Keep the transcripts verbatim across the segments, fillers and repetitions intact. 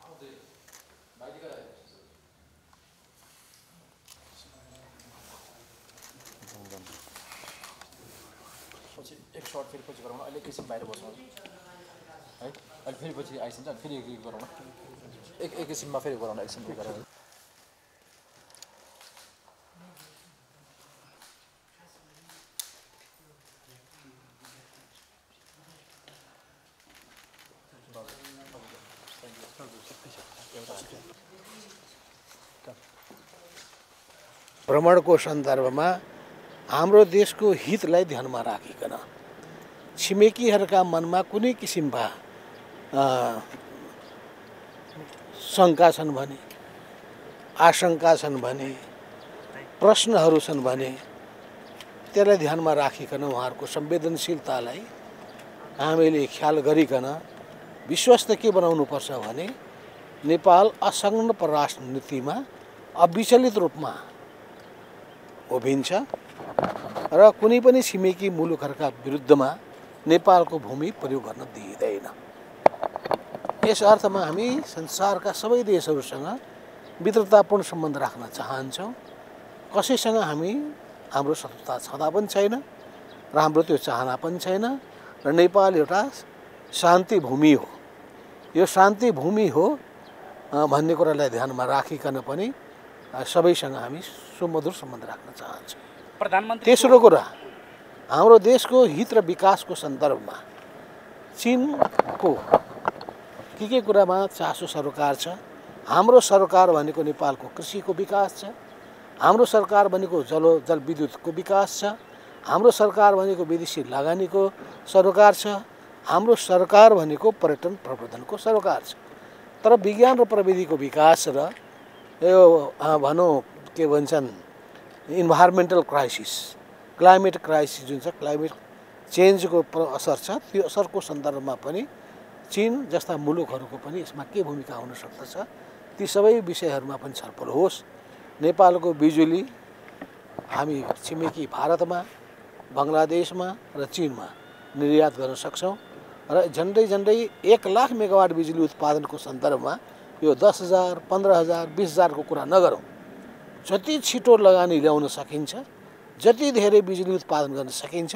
How they might go. पछि एक shot फेरि पछि गरौँ न अहिले एकैछिन बाहिर बसौँ है अनि फेरि पछि आइसन्छ अनि फेरि एक गरौँ न एक एकैछिनमा फेरि गरौँ न एकछिन गरौँ भ्रमणको सन्दर्भमा हाम्रो देशको हितलाई ध्यानमा राखिकन छिमेकीहरूका मनमा कुनै किसिमका शङ्का छन् भने आशंका छन् भने प्रश्नहरू छन् भने त्यसलाई ध्यानमा राखिकन उहाँहरूको संवेदनशीलतालाई हामीले ख्याल गरिकन विश्वस्त के बनाउनुपर्छ भने नेपाल असंलग्न परराष्ट्र नीतिमा अविचलित रूपमा उभिन्छ र कुनै पनि छिमेकी मुलुकहरुका विरुद्धमा नेपालको भूमि प्रयोग गर्न दिइदैन। यस अर्थमा हामी संसारका सबै देशहरुसँग मित्रतापूर्ण सम्बन्ध राख्न चाहन्छौं। कसैसँग हामी हाम्रो शत्रुता छदा पनि छैन र हाम्रो त्यो चाहना पनि छैन र नेपाल एउटा शान्ति भूमि हो। यो शान्ति भूमि हो भन्ने कुरालाई ध्यानमा राखिकन पनि सबैसँग हामी सुमधुर सम्बन्ध राख्न चाहन्छौं। प्रधानमन्त्री तेस्रो कुरा हाम्रो देशको हित र विकासको सन्दर्भमा चीनको के के कुरामा चासो सरकार छ। हाम्रो सरकार भनेको नेपालको कृषिको विकास छ, हाम्रो सरकार भनेको जल जलविद्युतको विकास छ, हाम्रो सरकार भनेको विदेशी लगानीको सरकार छ, हाम्रो सरकार भनेको पर्यटन प्रवर्धनको सरकार छ। तर विज्ञान र प्रविधिको विकास र यो भनौं के भन्छन् इन्भाइरोमेन्टल क्राइसिस क्लाइमेट क्राइसिस जुन छ क्लाइमेट चेन्जको असर छ त्यो असरको सन्दर्भमा पनि चीन जस्ता मुलुकहरूको पनि यसमा के भूमिका हुन सक्दछ ती सबै विषयहरूमा पनि छलफल होस्। नेपालको बिजुली हामी छिमेकी भारतमा बङ्गलादेशमा र चीनमा निर्यात गर्न सक्छौं र झन्डै झन्डै एक लाख मेगावाट बिजुली उत्पादनको सन्दर्भमा यो दस हजार पंद्रह हजार बीस हजार को कुरा नगरौं। जति छिटो लगानी ल्याउन सकिन्छ जति धेरै बिजुली उत्पादन गर्न सकिन्छ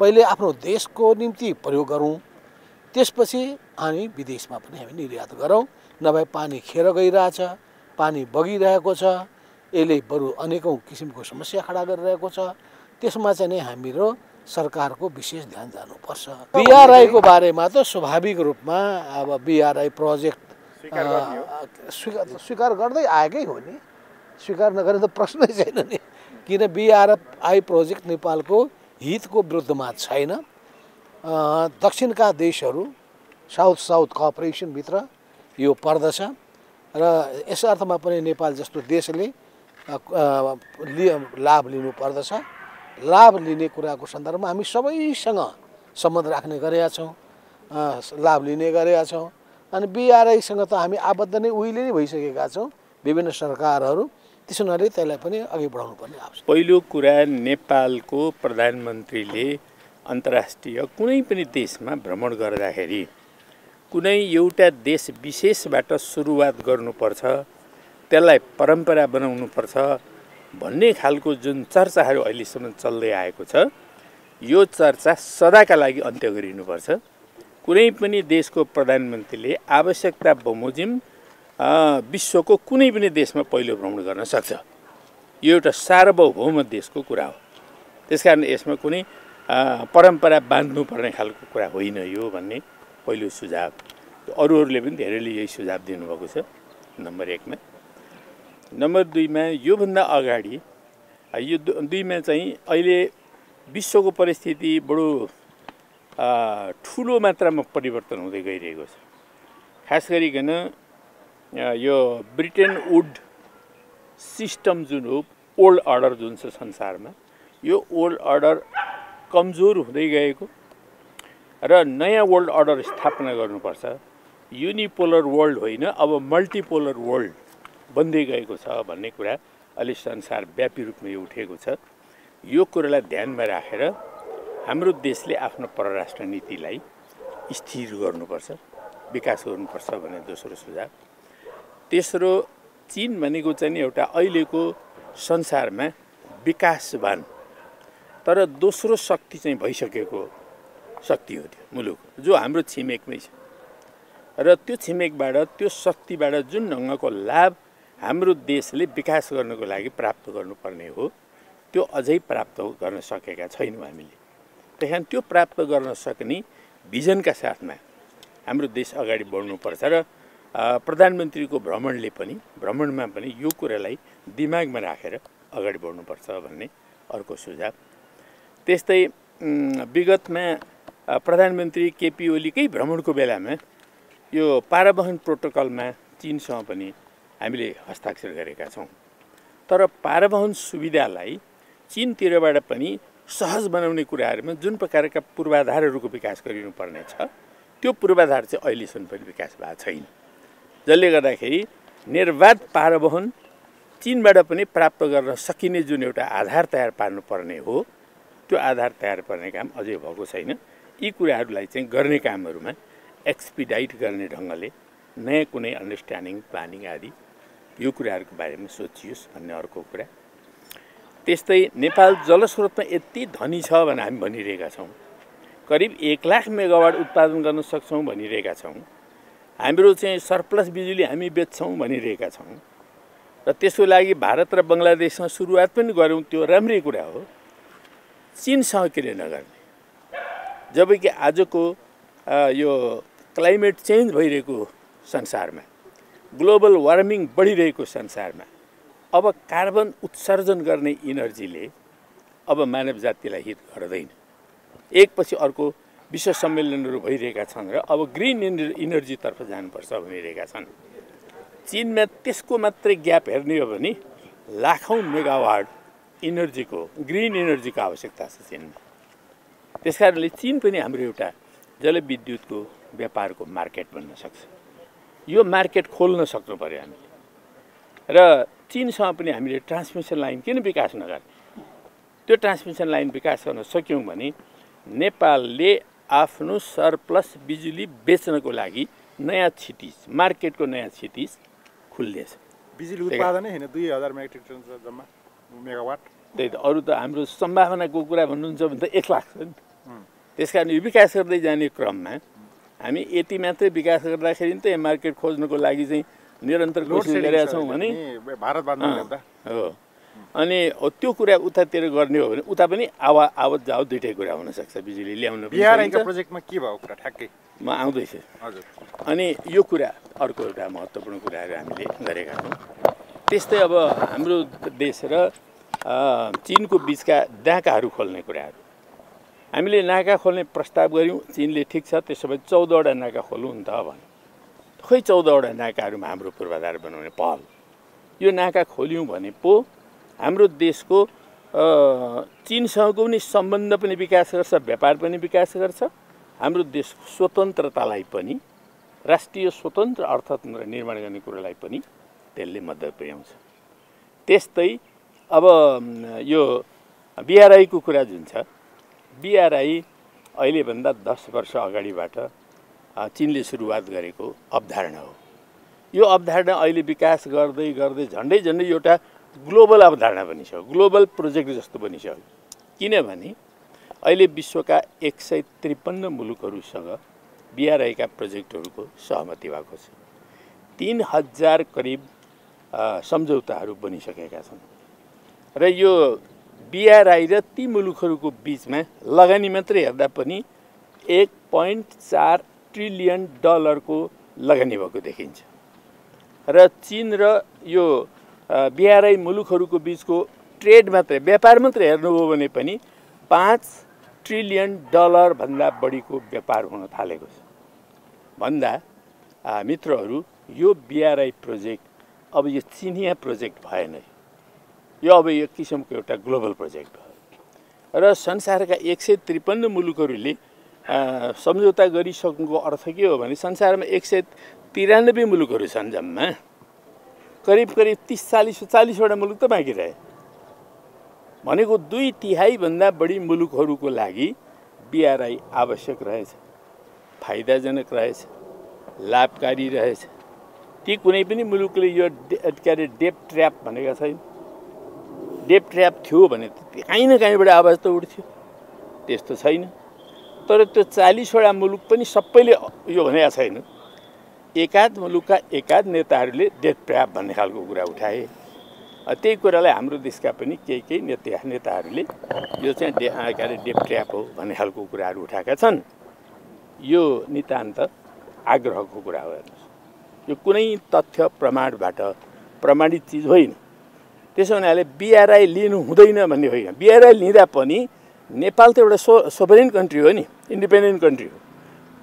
पहिले आफ्नो देशको निम्ति प्रयोग गरौं त्यसपछि हामी विदेशमा पनि हामी निर्यात गरौं। नभए पानी खेर गइरहेछ, पानी बगिरहेको छ, यसले बरु अनेकौं किसिमको समस्या खडा गरिरहेको छ। त्यसमा चाहिँ नि हाम्रो सरकारको विशेष ध्यान जानुपर्छ। बिआरआई को बारेमा त स्वाभाविक रूपमा अब बिआरआई प्रोजेक्ट स्वीकार स्वीकार गर्दै आएकै हो नि, स्वीकार नगरे त प्रश्नै छैन नि, किन बिआरआई प्रोजेक्ट नेपालको हितको विरुद्धमा छैन। दक्षिणका देशहरू साउथ साउथ कोअपरेसन भित्र यो पर्दछ र यस अर्थमा पनि नेपाल जस्तो देशले लाभ लिनु पर्दछ। लाभ लिने कुराको सन्दर्भमा हामी सबैसँग सम्बन्ध राख्ने गरेका छौं, लाभ लिने गरेका छौं अनि बिआरआईसँग त हामी आबद्ध नै उहिले नै भइसकेका छौँ विभिन्न सरकारहरू। त्यसो हुनाले त्यसलाई पनि अघि बढाउनु पर्ने आवश्यकता। पहिलो कुरा नेपालको प्रधानमन्त्रीले अन्तर्राष्ट्रिय कुनै पनि देशमा भ्रमण गर्दाखेरि कुनै एउटा देश विशेषबाट सुरुवात गर्नुपर्छ, त्यसलाई परम्परा बनाउनुपर्छ भन्ने खालको जुन चर्चाहरू अहिलेसम्म चल्दै आएको छ यो चर्चा सदाका लागि अन्त्य गरिनुपर्छ। कुनै पनि देशको प्रधानमन्त्रीले आवश्यकता बमोजिम विश्वको कुनै पनि देशमा पहिलो भ्रमण गर्न सक्छ, यो एउटा सार्वभौम देशको कुरा हो। त्यसकारण यसमा कुनै परम्परा बाँध्नुपर्ने खालको कुरा होइन यो भन्ने पहिलो सुझाव। अरूहरूले पनि धेरैले यही सुझाव दिनुभएको छ नम्बर एकमा। नम्बर दुईमा योभन्दा अगाडि यो दुईमा चाहिँ अहिले विश्वको परिस्थिति बडो ठूलो मात्रामा परिवर्तन हुँदै गइरहेको छ। खास गरिकन यो ब्रिटेन वुड सिस्टम जुन हो ओल्ड अर्डर जुन छ संसारमा यो ओल्ड अर्डर कमजोर हुँदै गएको र नयाँ वर्ल्ड अर्डर स्थापना गर्नुपर्छ। युनिपोलर वर्ल्ड होइन अब मल्टिपोलर वर्ल्ड बन्दै गएको छ भन्ने कुरा अहिले संसारव्यापी रूपमा यो उठेको छ। यो कुरालाई ध्यानमा राखेर हाम्रो देशले आफ्नो परराष्ट्र नीतिलाई स्थिर गर्नुपर्छ। विकास गर्नुपर्छ भन्ने दोस्रो सुझाव। तेस्रो, चीन भनेको चाहिँ एउटा अहिलेको संसारमा विकासवान तर दोस्रो शक्ति चाहिँ भइसकेको शक्ति हो त्यो मुलुक, जो हाम्रो छिमेकमै छ र त्यो छिमेकबाट त्यो शक्तिबाट जुन ढङ्गको लाभ हाम्रो देशले विकास गर्नको लागि प्राप्त गर्नुपर्ने हो त्यो अझै प्राप्त गर्न सकेका छैनौँ हामीले। त्यस कारण त्यो प्राप्त गर्न सक्ने भिजनका साथमा हाम्रो देश अगाडि बढ्नुपर्छ र प्रधानमन्त्रीको भ्रमणले पनि भ्रमणमा पनि यो कुरालाई दिमागमा राखेर अगाडि बढ्नुपर्छ भन्ने अर्को सुझाव। त्यस्तै विगतमा प्रधानमन्त्री केपी ओलीकै भ्रमणको बेलामा यो पारावहन प्रोटोकलमा चीनसँग पनि हामीले हस्ताक्षर गरेका छौँ, तर पारावहन सुविधालाई चीनतिरबाट पनि सहज बनाउने कुराहरुमा जुन प्रकारका पूर्वाधारहरुको विकास गरिनुपर्ने छ त्यो पूर्वाधार चाहिँ अहिलेसम्म पनि विकास भएको छैन, जसले गर्दाखेरि निर्बाध पारावहन चीनबाट पनि प्राप्त गर्न सकिने जुन एउटा आधार तयार पार्नुपर्ने हो त्यो आधार तयार पार्ने काम अझै भएको छैन। यी कुराहरूलाई चाहिँ गर्ने कामहरुमा एक्सपिडाइट गर्ने ढङ्गले नयाँ कुनै अन्डरस्ट्यान्डिङ प्लानिङ आदि यो कुराहरुको बारेमा सोचियोस् भन्ने अर्को कुरा। त्यस्तै नेपाल जलस्रोतमा यति धनी छ भनेर हामी भनिरहेका छौँ, करिब एक लाख मेगावाट उत्पादन गर्न सक्छौँ भनिरहेका छौँ, हाम्रो चाहिँ सरप्लस बिजुली हामी बेच्छौँ भनिरहेका छौँ र त्यसको लागि भारत र बङ्गलादेशसँग सुरुवात पनि गऱ्यौँ त्यो राम्रै कुरा हो, चीनसँग किन नगर्ने? जबकि आजको यो क्लाइमेट चेन्ज भइरहेको संसारमा, ग्लोबल वार्मिङ बढिरहेको संसारमा अब कार्बन उत्सर्जन गर्ने इनर्जीले अब मानव जातिलाई हित गर्दैन। एकपछि अर्को विश्व सम्मेलनहरू भइरहेका छन् र अब ग्रिन इनर्जीतर्फ जानुपर्छ भनिरहेका छन्। चीनमा त्यसको मात्रै ग्याप हेर्ने हो भने लाखौँ मेगावाट इनर्जीको ग्रिन इनर्जीको आवश्यकता छ चीनमा। त्यस कारणले चीन पनि हाम्रो एउटा जलविद्युतको व्यापारको मार्केट बन्न सक्छ, यो मार्केट खोल्न सक्नु पऱ्यो हामीले र चीनसँग पनि हामीले ट्रान्समिसन लाइन किन विकास नगर्ने? त्यो ट्रान्समिसन लाइन विकास गर्न सक्यौँ भने नेपालले आफ्नो सरप्लस बिजुली बेच्नको लागि नयाँ क्षितिज, मार्केटको नयाँ क्षितिज खुल्दैछ। बिजुली उत्पादनै होइन दुई हजार मेट्रिक टन जम्मा मेगावाट, त्यही त। अरू त हाम्रो सम्भावनाको कुरा भन्नुहुन्छ भने त एक लाख छ नि, त्यस कारण यो विकास गर्दै जाने क्रममा हामी यति मात्रै विकास गर्दाखेरि त यो मार्केट खोज्नको लागि चाहिँ निरन्तर कोसिस गरिरहेका छौँ भने भारतबाट हो, अनि त्यो कुरा उतातिर गर्ने हो भने उता पनि आवा आवत जाओ दुइटै कुरा हुनसक्छ। बिजुली ल्याउनु बिआरआईको प्रोजेक्टमा के भएको कुरा ठ्याक्कै म आउँदैछु हजुर। अनि यो कुरा अर्को एउटा महत्त्वपूर्ण कुराहरू हामीले गरेका छौँ। त्यस्तै अब हाम्रो देश र चीनको बिचका नाकाहरू खोल्ने कुराहरू, हामीले नाका खोल्ने प्रस्ताव गऱ्यौँ, चीनले ठिक छ त्यसो भए चौधवटा नाका खोल्नु नि त भन्यो। खै चौधवटा नाकाहरूमा हाम्रो पूर्वाधार बनाउने पहल, यो नाका खोल्यौँ भने पो हाम्रो देशको चीनसँगको पनि सम्बन्ध पनि विकास गर्छ, व्यापार पनि विकास गर्छ, हाम्रो देशको स्वतन्त्रतालाई पनि, राष्ट्रिय स्वतन्त्र अर्थतन्त्र निर्माण गर्ने कुरालाई पनि त्यसले मद्दत पुर्याउँछ। त्यस्तै अब यो बिआरआईको कुरा जुन छ, बिआरआई अहिलेभन्दा दस वर्ष अगाडिबाट चीनले सुरुवात गरेको अवधारणा हो। यो अवधारणा अहिले विकास गर्दै गर्दै झन्डै झन्डै एउटा ग्लोबल अवधारणा बनिसक्यो, ग्लोबल प्रोजेक्ट जस्तो बनिसक्यो। किनभने अहिले विश्वका एक सय त्रिपन्न मुलुकहरूसँग बिआरआईका प्रोजेक्टहरूको सहमति भएको छ, तीन हजार करिब सम्झौताहरू बनिसकेका छन् र यो बिआरआई र ती मुलुकहरूको बिचमा लगानी मात्रै हेर्दा पनि एक पोइन्ट चार ट्रिलियन डलरको लगानी भएको देखिन्छ र चीन र यो बिआरआई मुलुकहरूको बिचको ट्रेड मात्रै, व्यापार मात्रै हेर्नुभयो भने पनि पाँच ट्रिलियन डलरभन्दा बढीको व्यापार हुन थालेको छ। भन्दा मित्रहरू, यो बिआरआई प्रोजेक्ट अब यो चिनिया प्रोजेक्ट भएन, यो अब यो किसिमको एउटा ग्लोबल प्रोजेक्ट भयो र संसारका एक सय त्रिपन्न मुलुकहरूले सम्झौता गरिसक्नुको अर्थ के हो भने संसारमा एक सय तिरानब्बे मुलुकहरू छन्, जम्मा करिब करिब तिस चालिस चालिसवटा मुलुक त बाँकी रहे, भनेको दुई तिहाईभन्दा बढी मुलुकहरूको लागि बिआरआई आवश्यक रहेछ, फाइदाजनक रहेछ। लाभकारी रहेछ। ती कुनै पनि मुलुकले यो क्यारे डेप ट्र्याप भनेका छैन। डेप ट्र्याप थियो भने कहीँ न कहीँबाट आवाज त उठ्थ्यो, त्यस्तो छैन। तर त्यो चालीसवटा मुलुक पनि सबैले यो भनेका छैन। एकाध मुलुकका एकाध नेताहरूले डेप ट्र्याप भन्ने खालको कुरा उठाए। त्यही कुरालाई हाम्रो देशका पनि केही केही नेता नेताहरूले यो चाहिँ डे क्यारे डेप ट्र्याप हो भन्ने खालको कुराहरू उठाएका छन्। यो नितान्त आग्रहको कुरा हो। यो कुनै तथ्य प्रमाणबाट प्रमाणित चिज होइन। त्यसो हुनाले बिआरआई लिनु हुँदैन भन्ने होइन। बिआरआई लिँदा पनि नेपाल त एउटा सो सोभरेन कन्ट्री हो नि, इन्डिपेन्डेन्ट कन्ट्री हो।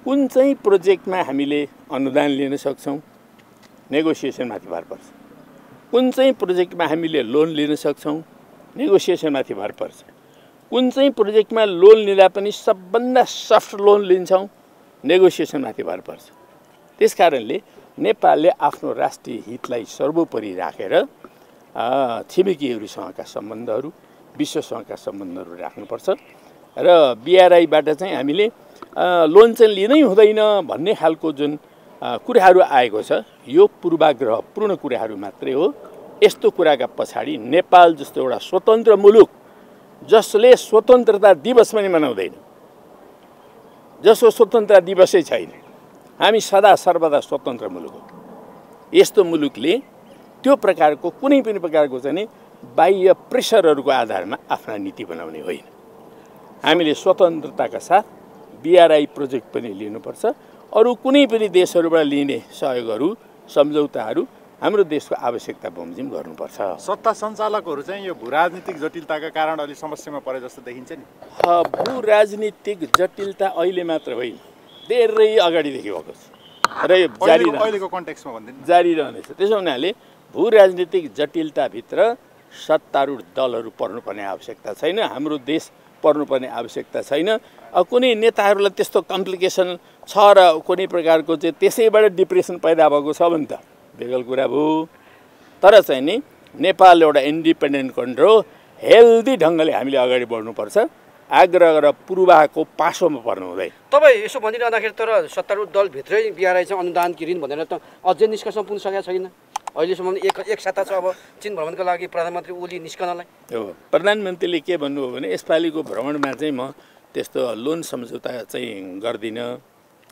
कुन चाहिँ प्रोजेक्टमा हामीले अनुदान लिन सक्छौँ नेगोसिएसनमाथि भर पर्छ। कुन चाहिँ प्रोजेक्टमा हामीले लोन लिन सक्छौँ नेगोसिएसनमाथि भर पर्छ। कुन चाहिँ प्रोजेक्टमा लोन लिँदा पनि सबभन्दा सफ्ट लोन लिन्छौँ नेगोसिएसनमाथि भर पर्छ। त्यस कारणले नेपालले आफ्नो राष्ट्रिय हितलाई सर्वोपरि राखेर छिमेकीहरूसँगका सम्बन्धहरू विश्वसँगका सम्बन्धहरू राख्नुपर्छ। र बिआरआईबाट चाहिँ हामीले लोन चाहिँ लिनै हुँदैन भन्ने खालको जुन कुराहरू आएको छ यो पूर्वाग्रहपूर्ण कुराहरू मात्रै हो। यस्तो कुराका पछाडि नेपाल जस्तो एउटा स्वतन्त्र मुलुक जसले स्वतन्त्रता दिवस पनि मनाउँदैन, जसको स्वतन्त्रता दिवसै छैन, हामी सदा सर्वदा स्वतन्त्र मुलुक हो। यस्तो मुलुकले त्यो प्रकारको कुनै पनि प्रकारको चाहिँ बाह्य प्रेसरहरूको आधारमा आफ्ना नीति बनाउने होइन। हामीले स्वतन्त्रताका साथ बिआरआई प्रोजेक्ट पनि लिनुपर्छ। अरू कुनै पनि देशहरूबाट लिने सहयोगहरू सम्झौताहरू हाम्रो देशको आवश्यकता बमजिम गर्नुपर्छ। सत्ता सञ्चालकहरू चाहिँ यो भूराजनीतिक जटिलताका कारण अलि समस्यामा परे जस्तो देखिन्छ नि। भूराजनीतिक जटिलता अहिले मात्र होइन, धेरै अगाडिदेखि भएको छ र यो जारी अहिलेको कन्टेक्स्टमा भन्दिन जारी रहनेछ। त्यसो हुनाले भूराजनीतिक जटिलताभित्र सत्तारूढ दलहरू पर्नुपर्ने आवश्यकता छैन, हाम्रो देश पर्नुपर्ने आवश्यकता छैन। कुनै नेताहरूलाई त्यस्तो कम्प्लिकेसन छ र कुनै प्रकारको चाहिँ त्यसैबाट डिप्रेसन पैदा भएको छ भने त बेगल कुरा भयो। तर चाहिँ नि नेपाल एउटा इन्डिपेन्डेन्ट कन्ट्री हो, हेल्दी ढङ्गले हामीले अगाडि बढ्नुपर्छ। आग्रह र पूर्वाको पासोमा पर्नु हुँदैन। तपाईँ यसो भनिरहँदाखेरि तर सत्तारूढ दलभित्रै बिआरआई चाहिँ अनुदान कि ऋण भनेर त अझै निष्कर्षमा पुग्न सकेको छैन। अहिलेसम्म एक एक साता छ। अब चीन भ्रमणको लागि प्रधानमन्त्री ओली निस्कनलाई हो, प्रधानमन्त्रीले के भन्नुभयो भने यसपालिको भ्रमणमा चाहिँ म त्यस्तो लोन सम्झौता चाहिँ गर्दिनँ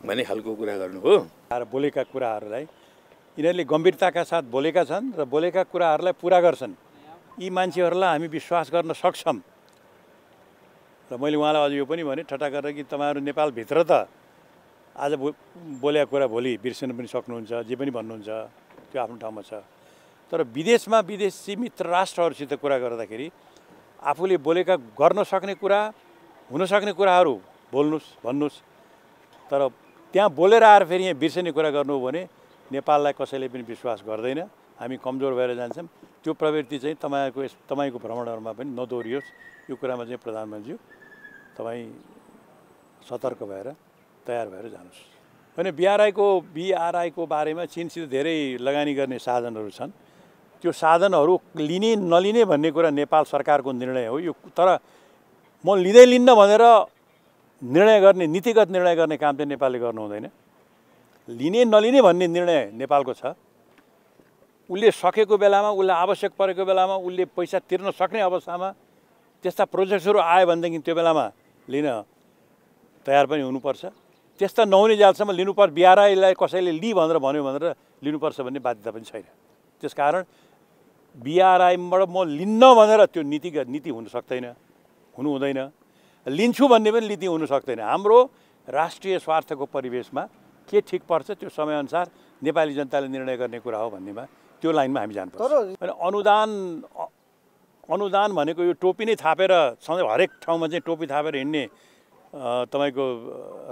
भन्ने खालको कुरा गर्नुभयो। र बोलेका कुराहरूलाई यिनीहरूले गम्भीरताका साथ बोलेका छन् र बोलेका कुराहरूलाई पुरा गर्छन्। यी मान्छेहरूलाई हामी विश्वास गर्न सक्छौँ। र मैले उहाँलाई अझ यो पनि भने ठट्टा गरेर कि तपाईँहरू नेपालभित्र त आज बो बोलेका कुरा भोलि बिर्सिनु पनि सक्नुहुन्छ, जे पनि भन्नुहुन्छ त्यो आफ्नो ठाउँमा छ। तर विदेशमा विदेशी मित्र राष्ट्रहरूसित कुरा गर्दाखेरि आफूले बोलेका गर्न सक्ने कुरा हुन सक्ने कुराहरू बोल्नुहोस् भन्नुहोस्। तर त्यहाँ बोलेर आएर फेरि यहाँ बिर्सिने कुरा गर्नु हो भने नेपाललाई कसैले पनि विश्वास गर्दैन, हामी कमजोर भएर जान्छौँ। त्यो प्रवृत्ति चाहिँ तपाईँको तपाईँको भ्रमणहरूमा पनि नदोहोरियोस्। यो कुरामा चाहिँ प्रधानमन्त्री तपाईँ सतर्क भएर तयार भएर जानुहोस्। होइन, बिआरआईको बिआरआईको बारेमा चीनसित धेरै लगानी गर्ने साधनहरू छन्। त्यो साधनहरू लिने नलिने भन्ने कुरा नेपाल सरकारको निर्णय हो। यो तर म लिँदै लिन्न भनेर निर्णय गर्ने नीतिगत निर्णय गर्ने काम चाहिँ नेपालले गर्नु हुँदैन। लिने नलिने भन्ने निर्णय नेपालको छ। उसले सकेको बेलामा, उसलाई आवश्यक परेको बेलामा, उसले पैसा तिर्न सक्ने अवस्थामा त्यस्ता प्रोजेक्ट्सहरू आयो भनेदेखि त्यो बेलामा लिन तयार पनि हुनुपर्छ। त्यस्ता नहुने जालसम्म लिनुपर्छ। बिआरआईलाई कसैले लि भनेर भन्यो भनेर लिनुपर्छ भन्ने बाध्यता पनि छैन। त्यस कारण बिआरआईबाट म लिन्न भनेर त्यो नीतिगत नीति हुन सक्दैन, हुनु हुँदैन। लिन्छु भन्ने पनि नीति हुन सक्दैन। हाम्रो राष्ट्रिय स्वार्थको परिवेशमा के ठिक पर्छ त्यो समयअनुसार नेपाली जनताले निर्णय गर्ने कुरा हो भन्नेमा त्यो लाइनमा हामी जानुपर्छ। अनि अनुदान अनुदान भनेको यो टोपी नै थापेर सधैँ हरेक ठाउँमा चाहिँ टोपी थापेर हिँड्ने तपाईको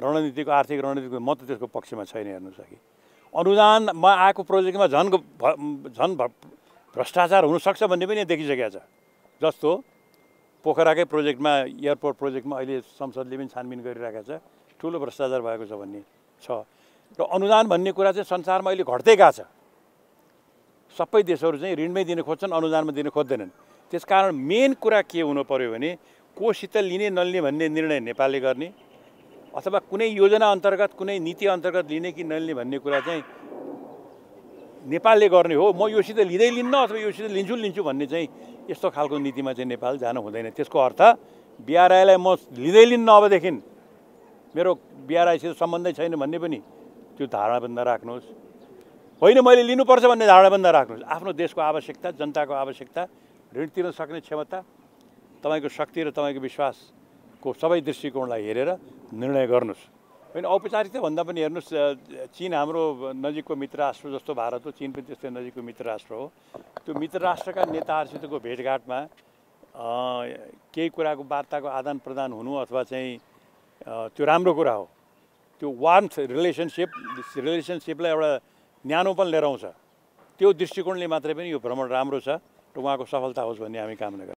रणनीतिको आर्थिक रणनीतिको म त त्यसको पक्षमा छैन। हेर्नुहोस् कि अनुदानमा आएको प्रोजेक्टमा झनको झन भ्रष्टाचार हुनसक्छ भन्ने पनि देखिसकेको छ। जस्तो पोखराकै प्रोजेक्टमा, एयरपोर्ट प्रोजेक्टमा अहिले संसदले पनि छानबिन गरिरहेको छ, ठुलो भ्रष्टाचार भएको छ भन्ने छ। र अनुदान भन्ने कुरा चाहिँ संसारमा अहिले घट्दै गएको छ। सबै देशहरू चाहिँ ऋणमै दिन खोज्छन्, अनुदानमा दिन खोज्दैनन्। त्यस कारण मेन कुरा के हुनु पऱ्यो भने कोसित लिने नलिने भन्ने निर्णय नेपालले गर्ने, अथवा कुनै योजना अंतर्गत कुनै नीति अंतर्गत लिने कि नलिने भन्ने कुरा चाहिँ नेपालले गर्ने हो। म योसित लिदै लिन्न अथवा योसित लिन्छु लिन्छु भन्ने चाहिँ यस्तो खालको नीतिमा चाहिँ नेपाल जानु हुँदैन। त्यसको अर्थ बिआरआईलाई म लिदै लिन्न अबदेखि मेरो बिआरआईसित सम्बन्धै छैन भन्ने पनि त्यो धारणा बन्द राख्नुहोस्। होइन मैले लिनुपर्छ भन्ने धारणा बन्द राख्नुहोस्। आफ्नो देशको आवश्यकता, जनताको आवश्यकता, ऋण तिर्न सक्ने क्षमता, तपाईको शक्ति र तपाईको विश्वासको सबै दृष्टिकोणलाई हेरेर निर्णय गर्नुस्। होइन औपचारिकता भन्दा पनि हेर्नुस्, चीन हाम्रो नजिकको मित्र राष्ट्र जस्तो भारत हो, चीन पनि त्यस्तै नजिकको मित्र राष्ट्र हो। त्यो मित्र राष्ट्रका नेताहरूसितको भेटघाटमा केही कुराको वार्ताको आदान प्रदान हुनु अथवा चाहिँ त्यो राम्रो कुरा हो। त्यो वार्म्थ रिलेसनसिप रिलेसनसिपलाई एउटा न्यानोपन लिएर आउँछ। त्यो दृष्टिकोणले मात्रै पनि यो भ्रमण राम्रो छ र उहाँको सफलता होस् भन्ने हामी कामना गर्छौँ।